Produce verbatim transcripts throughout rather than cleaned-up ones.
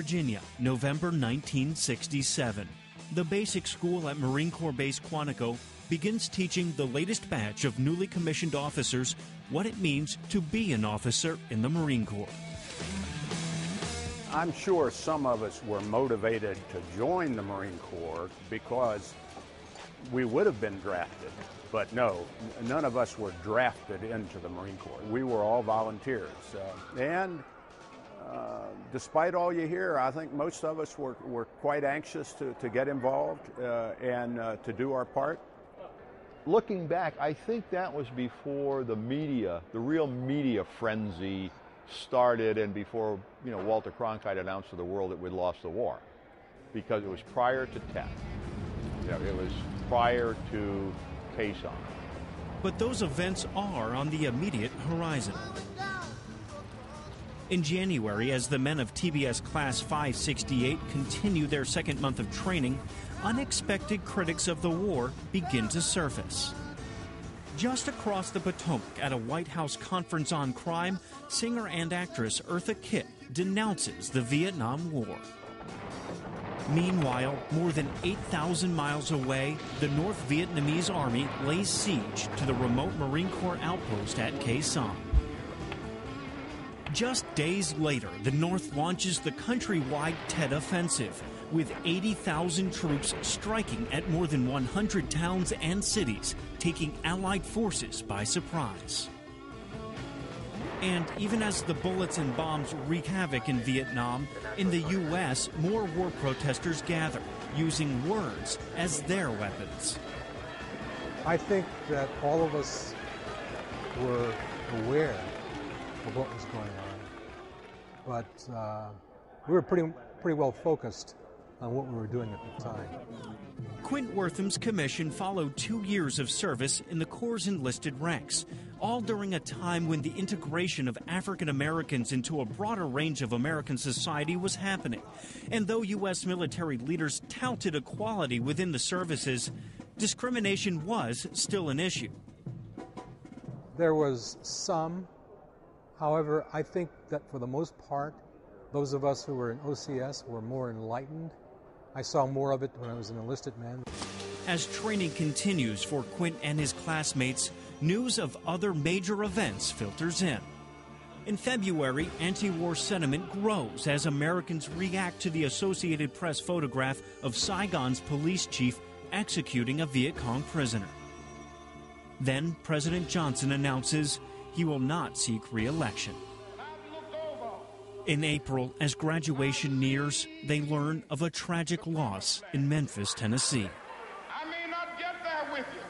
Virginia, November nineteen sixty-seven. The basic school at Marine Corps Base Quantico begins teaching the latest batch of newly commissioned officers what it means to be an officer in the Marine Corps. I'm sure some of us were motivated to join the Marine Corps because we would have been drafted, but no, none of us were drafted into the Marine Corps. We were all volunteers. Uh, and uh, despite all you hear, I think most of us were, were quite anxious to, to get involved uh, and uh, to do our part. Looking back, I think that was before the media, the real media frenzy started, and before, you know, Walter Cronkite announced to the world that we'd lost the war, because it was prior to Tet. You know, it was prior to Khe Sanh. But those events are on the immediate horizon. In January, as the men of T B S Class five sixty-eight continue their second month of training, unexpected critics of the war begin to surface. Just across the Potomac at a White House conference on crime, singer and actress Eartha Kitt denounces the Vietnam War. Meanwhile, more than eight thousand miles away, the North Vietnamese Army lays siege to the remote Marine Corps outpost at Khe Sanh. Just days later, the North launches the countrywide Tet Offensive, with eighty thousand troops striking at more than one hundred towns and cities, taking Allied forces by surprise. And even as the bullets and bombs wreak havoc in Vietnam, in the U S, more war protesters gather, using words as their weapons. I think that all of us were aware of what was going on, but uh, we were pretty, pretty well focused on what we were doing at the time. Quint Wortham's commission followed two years of service in the Corps' enlisted ranks, all during a time when the integration of African Americans into a broader range of American society was happening. And though U S military leaders touted equality within the services, discrimination was still an issue. There was some. However, I think that for the most part, those of us who were in O C S were more enlightened. I saw more of it when I was an enlisted man. As training continues for Quint and his classmates, news of other major events filters in. In February, anti-war sentiment grows as Americans react to the Associated Press photograph of Saigon's police chief executing a Viet Cong prisoner. Then President Johnson announces he will not seek re-election. In April, as graduation nears, they learn of a tragic loss in Memphis, Tennessee. I may not get there with you,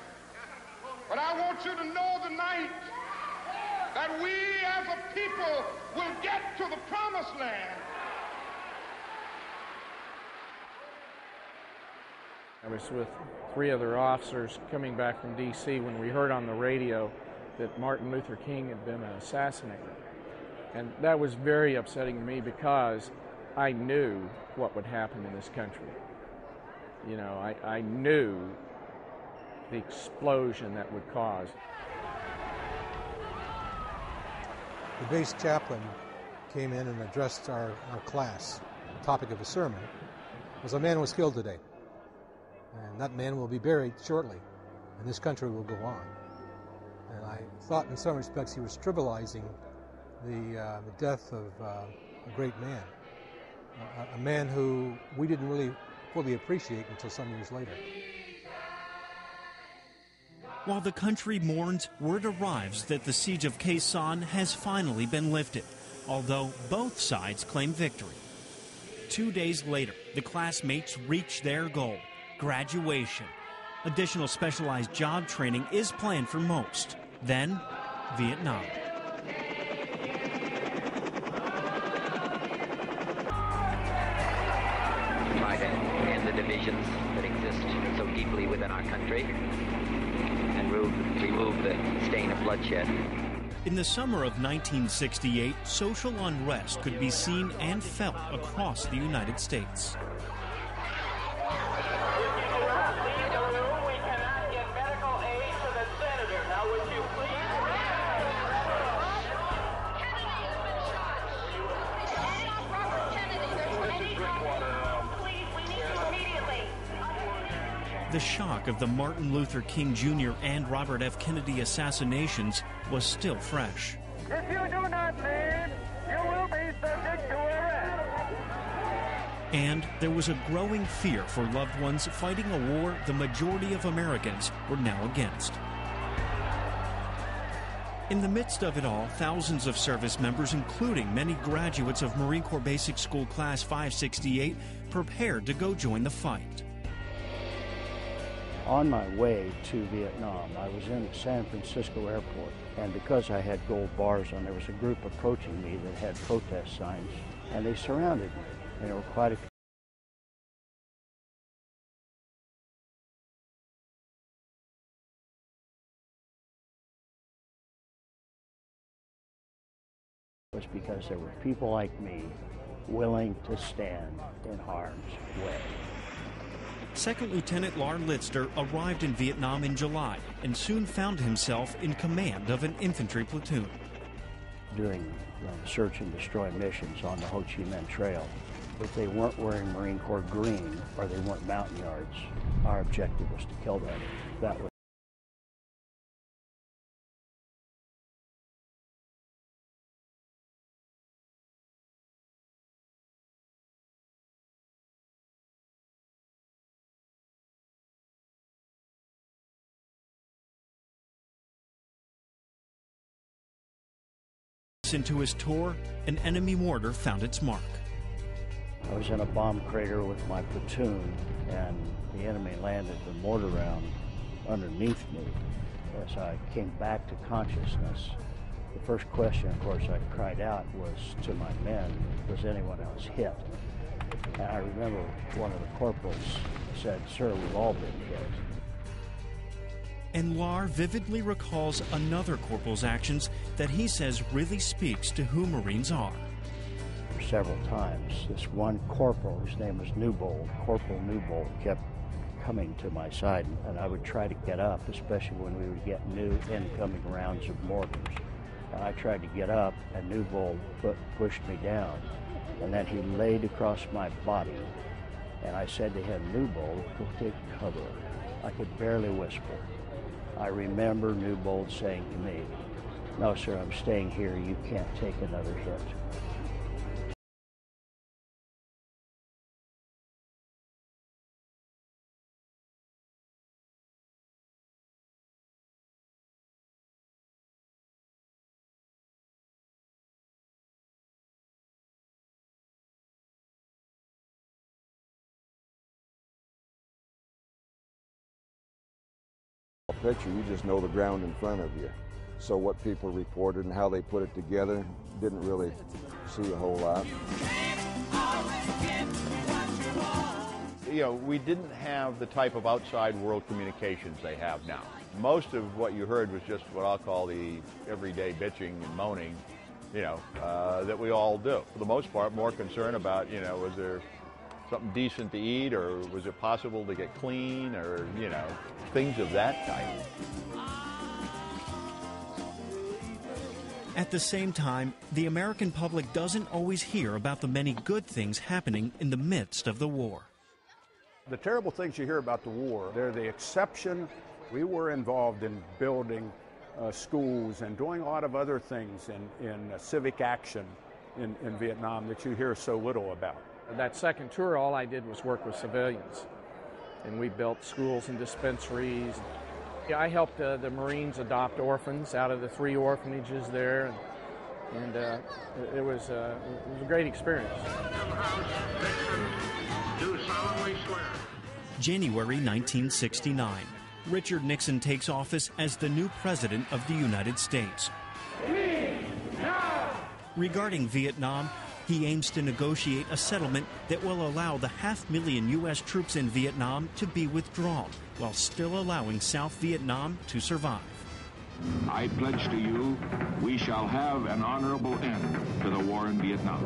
but I want you to know tonight that we as a people will get to the promised land. I was with three other officers coming back from D C when we heard on the radio that Martin Luther King had been assassinated. And that was very upsetting to me, because I knew what would happen in this country. You know, I, I knew the explosion that would cause. The base chaplain came in and addressed our, our class. The topic of his sermon was, a man was killed today, and that man will be buried shortly, and this country will go on. And I thought in some respects he was trivializing The, uh, the death of uh, a great man, uh, a man who we didn't really fully appreciate until some years later. While the country mourns, word arrives that the siege of Khe Sanh has finally been lifted, although both sides claim victory. Two days later, the classmates reach their goal, graduation. Additional specialized job training is planned for most. Then, Vietnam. That exist so deeply within our country and remove, remove the stain of bloodshed. In the summer of nineteen sixty-eight, social unrest could be seen and felt across the United States. Now, would you please? The shock of the Martin Luther King Junior and Robert F. Kennedy assassinations was still fresh. If you do not leave, you will be subject to arrest. And there was a growing fear for loved ones fighting a war the majority of Americans were now against. In the midst of it all, thousands of service members, including many graduates of Marine Corps Basic School Class five sixty-eight, prepared to go join the fight. On my way to Vietnam, I was in San Francisco airport, and because I had gold bars on, there was a group approaching me that had protest signs, and they surrounded me, and there were quite a few. Because there were people like me willing to stand in harm's way. Second Lieutenant Lar Lister arrived in Vietnam in July and soon found himself in command of an infantry platoon. During uh, search and destroy missions on the Ho Chi Minh Trail, if they weren't wearing Marine Corps green or they weren't mountain yards, our objective was to kill them. That was into his tour, an enemy mortar found its mark. I was in a bomb crater with my platoon, and the enemy landed the mortar round underneath me. As I came back to consciousness, the first question, of course, I cried out was to my men, was anyone else hit? And I remember one of the corporals said, "Sir, we've all been hit." And Lar vividly recalls another corporal's actions that he says really speaks to who Marines are. Several times, this one corporal, his name was Newbold, Corporal Newbold, kept coming to my side, and I would try to get up, especially when we would get new incoming rounds of mortars. And I tried to get up, and Newbold put, pushed me down, and then he laid across my body. And I said to him, "Newbold, go take cover." I could barely whisper. I remember Newbold saying to me, "No, sir, I'm staying here. You can't take another hit." Picture, you just know the ground in front of you. So what people reported and how they put it together, didn't really see a whole lot. You know, we didn't have the type of outside world communications they have now. Most of what you heard was just what I'll call the everyday bitching and moaning, you know, uh, that we all do. For the most part, more concerned about, you know, was there something decent to eat, or was it possible to get clean, or, you know, things of that type. At the same time, the American public doesn't always hear about the many good things happening in the midst of the war. The terrible things you hear about the war, they're the exception. We were involved in building uh, schools and doing a lot of other things in, in uh, civic action in, in Vietnam that you hear so little about. That second tour, all I did was work with civilians, and we built schools and dispensaries. I helped uh, the Marines adopt orphans out of the three orphanages there, and, and uh, it, was, uh, it was a great experience. January nineteen sixty-nine, Richard Nixon takes office as the new president of the United States. Regarding Vietnam, he aims to negotiate a settlement that will allow the half million U S troops in Vietnam to be withdrawn, while still allowing South Vietnam to survive. I pledge to you, we shall have an honorable end to the war in Vietnam.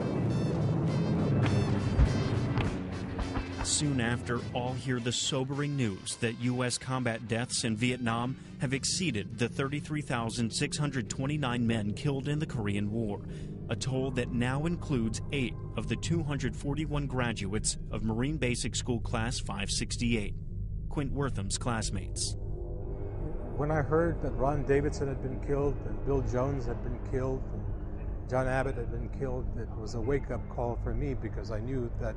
Soon after, all hear the sobering news that U S combat deaths in Vietnam have exceeded the thirty-three thousand six hundred twenty-nine men killed in the Korean War, a toll that now includes eight of the two hundred forty-one graduates of Marine Basic School Class five sixty-eight. Quint Wortham's classmates. When I heard that Ron Davidson had been killed and Bill Jones had been killed and John Abbott had been killed, it was a wake-up call for me, because I knew that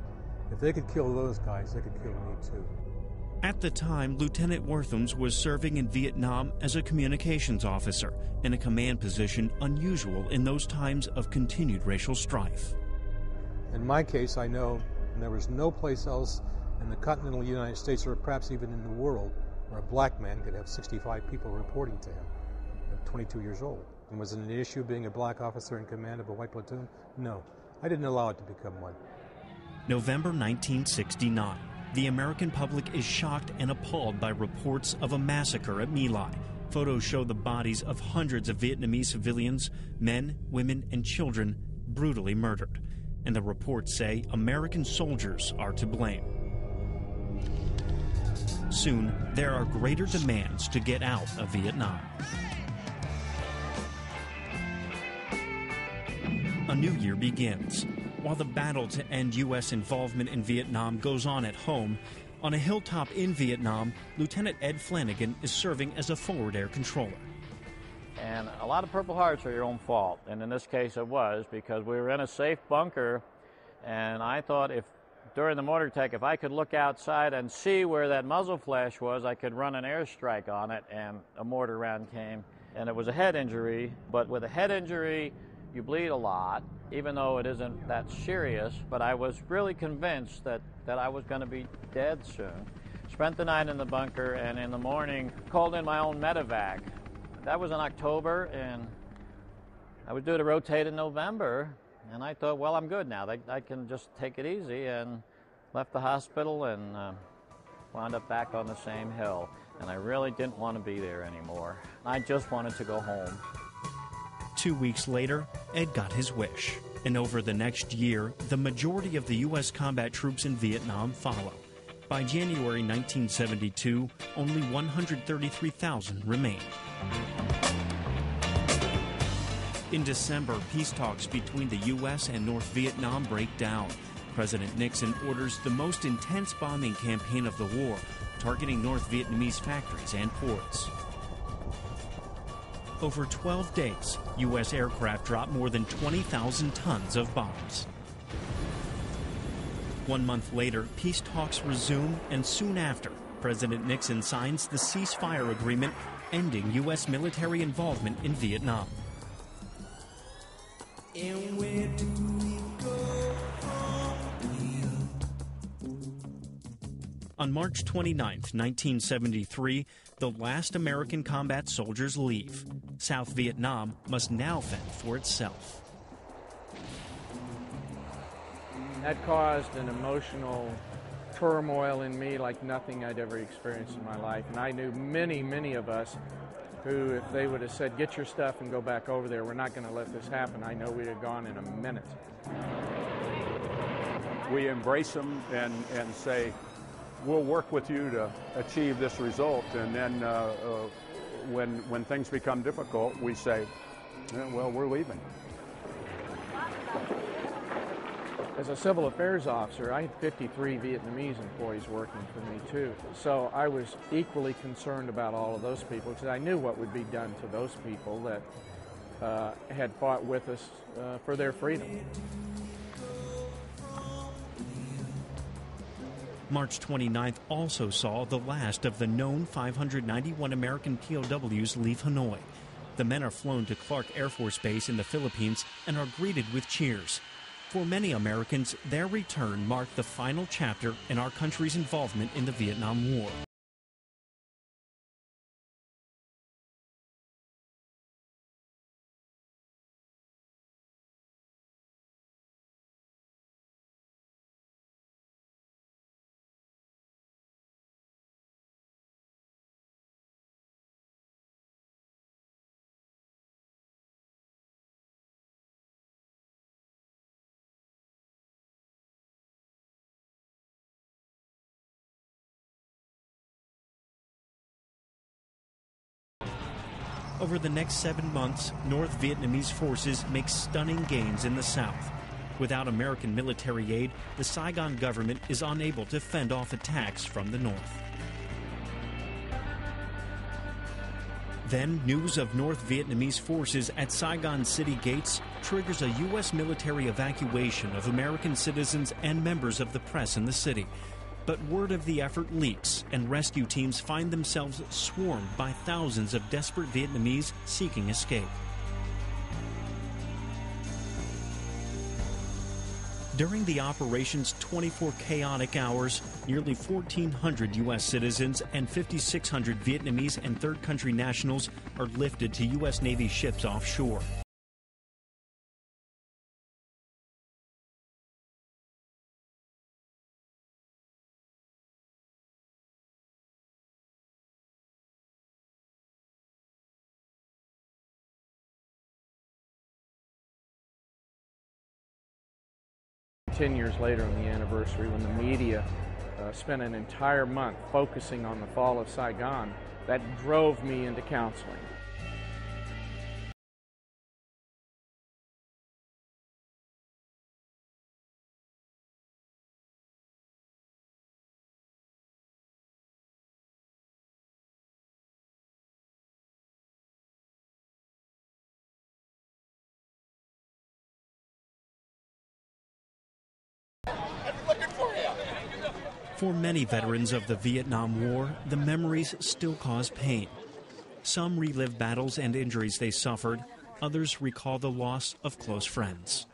if they could kill those guys, they could kill me too. At the time, Lieutenant Worthams was serving in Vietnam as a communications officer, in a command position unusual in those times of continued racial strife. In my case, I know there was no place else in the continental United States, or perhaps even in the world, where a black man could have sixty-five people reporting to him at twenty-two years old. And was it an issue being a black officer in command of a white platoon? No. I didn't allow it to become one. November nineteen sixty-nine. The American public is shocked and appalled by reports of a massacre at My Lai. Photos show the bodies of hundreds of Vietnamese civilians, men, women, and children, brutally murdered. And the reports say American soldiers are to blame. Soon, there are greater demands to get out of Vietnam. A new year begins. While the battle to end U S involvement in Vietnam goes on at home, on a hilltop in Vietnam, Lieutenant Ed Flanagan is serving as a forward air controller. And a lot of Purple Hearts are your own fault, and in this case it was, because we were in a safe bunker, and I thought if during the mortar attack, if I could look outside and see where that muzzle flash was, I could run an airstrike on it, and a mortar round came, and it was a head injury, but with a head injury, you bleed a lot, even though it isn't that serious, but I was really convinced that, that I was going to be dead soon. Spent the night in the bunker, and in the morning, called in my own medevac. That was in October, and I was due to rotate in November, and I thought, well, I'm good now. I, I can just take it easy, and left the hospital and uh, wound up back on the same hill, and I really didn't want to be there anymore. I just wanted to go home. Two weeks later, Ed got his wish. And over the next year, the majority of the U S combat troops in Vietnam follow. By January nineteen seventy-two, only one hundred thirty-three thousand remain. In December, peace talks between the U S and North Vietnam break down. President Nixon orders the most intense bombing campaign of the war, targeting North Vietnamese factories and ports. Over twelve days, U S aircraft dropped more than twenty thousand tons of bombs. One month later, peace talks resume, and soon after, President Nixon signs the ceasefire agreement, ending U S military involvement in Vietnam. And where do we go from? On March twenty-ninth, nineteen seventy-three, the last American combat soldiers leave. South Vietnam must now fend for itself. That caused an emotional turmoil in me like nothing I'd ever experienced in my life. And I knew many, many of us who, if they would have said, get your stuff and go back over there, we're not going to let this happen, I know we'd have gone in a minute. We embrace them and, and say, we'll work with you to achieve this result, and then uh, uh, when, when things become difficult, we say, eh, well, we're leaving. As a civil affairs officer, I had fifty-three Vietnamese employees working for me, too. So I was equally concerned about all of those people, because I knew what would be done to those people that uh, had fought with us uh, for their freedom. March twenty-ninth also saw the last of the known five hundred ninety-one American P O Ws leave Hanoi. The men are flown to Clark Air Force Base in the Philippines and are greeted with cheers. For many Americans, their return marked the final chapter in our country's involvement in the Vietnam War. Over the next seven months, North Vietnamese forces make stunning gains in the south. Without American military aid, the Saigon government is unable to fend off attacks from the north. Then, news of North Vietnamese forces at Saigon city gates triggers a U S military evacuation of American citizens and members of the press in the city. But word of the effort leaks, and rescue teams find themselves swarmed by thousands of desperate Vietnamese seeking escape. During the operation's twenty-four chaotic hours, nearly fourteen hundred U S citizens and fifty-six hundred Vietnamese and third country nationals are lifted to U S Navy ships offshore. Ten years later on the anniversary, when the media uh, spent an entire month focusing on the fall of Saigon, that drove me into counseling. For many veterans of the Vietnam War, the memories still cause pain. Some relive battles and injuries they suffered. Others recall the loss of close friends.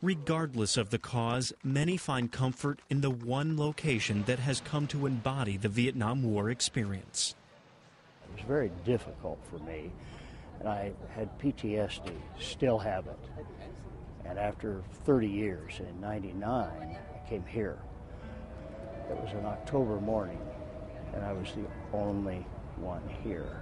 Regardless of the cause, many find comfort in the one location that has come to embody the Vietnam War experience. It was very difficult for me, and I had P T S D, still have it. And after thirty years, in ninety-nine, I came here. It was an October morning, and I was the only one here.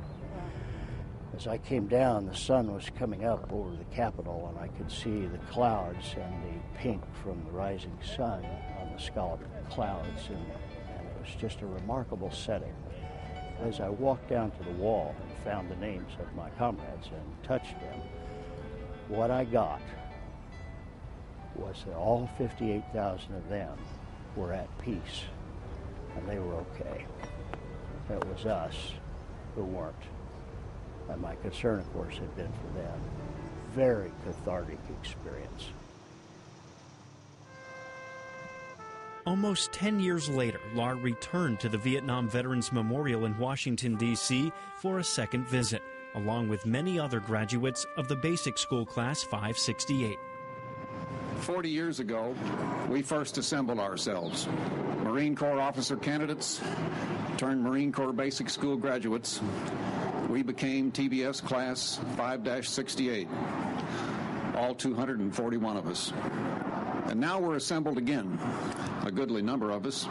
As I came down, the sun was coming up over the Capitol, and I could see the clouds and the pink from the rising sun on the scalloped clouds, and, and it was just a remarkable setting. As I walked down to the wall and found the names of my comrades and touched them, what I got was that all fifty-eight thousand of them were at peace, and they were okay. It was us who weren't. And my concern, of course, had been for them. Very cathartic experience. Almost ten years later, Lar returned to the Vietnam Veterans Memorial in Washington, D C for a second visit, along with many other graduates of the basic school class five sixty-eight. Forty years ago, we first assembled ourselves. Marine Corps officer candidates turned Marine Corps basic school graduates. We became T B S Class five sixty-eight, all two hundred forty-one of us. And now we're assembled again, a goodly number of us,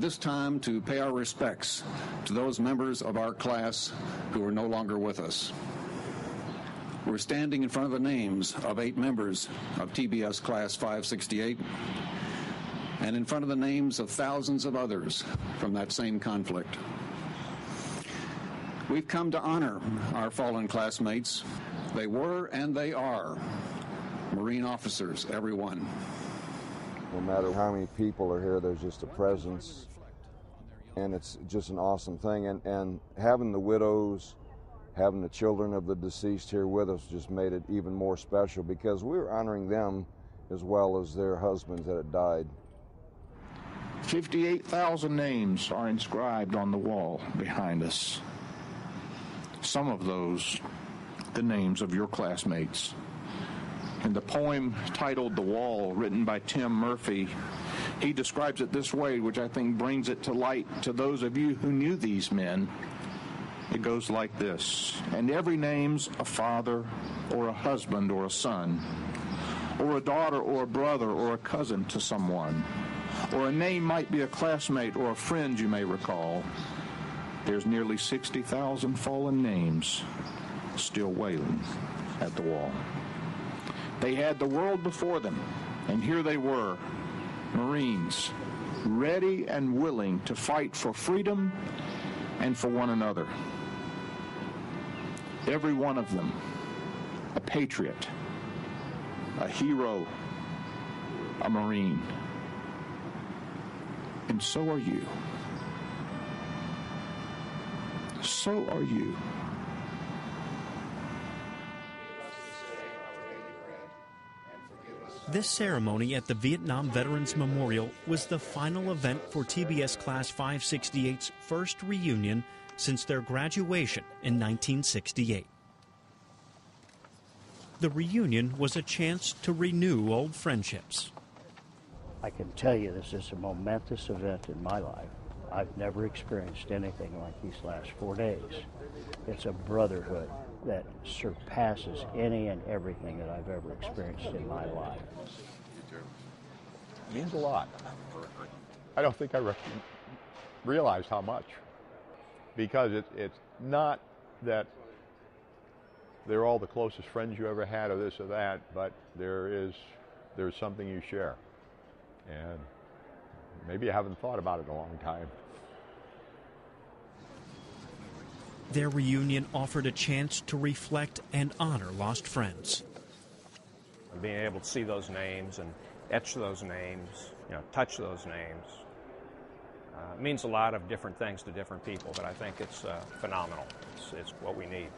this time to pay our respects to those members of our class who are no longer with us. We're standing in front of the names of eight members of T B S Class five sixty-eight and in front of the names of thousands of others from that same conflict. We've come to honor our fallen classmates. They were and they are Marine officers, everyone. No matter how many people are here, there's just a presence, and it's just an awesome thing. And, and having the widows, having the children of the deceased here with us just made it even more special, because we were honoring them as well as their husbands that had died. fifty-eight thousand names are inscribed on the wall behind us. Some of those, the names of your classmates. In the poem titled "The Wall," written by Tim Murphy, he describes it this way, which I think brings it to light to those of you who knew these men. It goes like this: and every name's a father or a husband or a son, or a daughter or a brother or a cousin to someone, or a name might be a classmate or a friend you may recall. There's nearly sixty thousand fallen names still wailing at the wall. They had the world before them, and here they were, Marines, ready and willing to fight for freedom and for one another. Every one of them, a patriot, a hero, a Marine. And so are you. So are you. This ceremony at the Vietnam Veterans Memorial was the final event for T B S Class five sixty-eight's first reunion since their graduation in nineteen sixty-eight. The reunion was a chance to renew old friendships. I can tell you this is a momentous event in my life. I've never experienced anything like these last four days. It's a brotherhood that surpasses any and everything that I've ever experienced in my life. It means a lot. I don't think I re realized how much, because it, it's not that they're all the closest friends you ever had or this or that, but there is there's something you share. And maybe I haven't thought about it in a long time. Their reunion offered a chance to reflect and honor lost friends. Being able to see those names and etch those names, you know, touch those names, uh, means a lot of different things to different people, but I think it's uh, phenomenal. It's, it's what we need.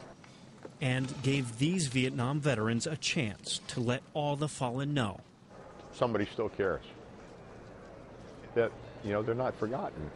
And gave these Vietnam veterans a chance to let all the fallen know. Somebody still cares. That, you know, they're not forgotten.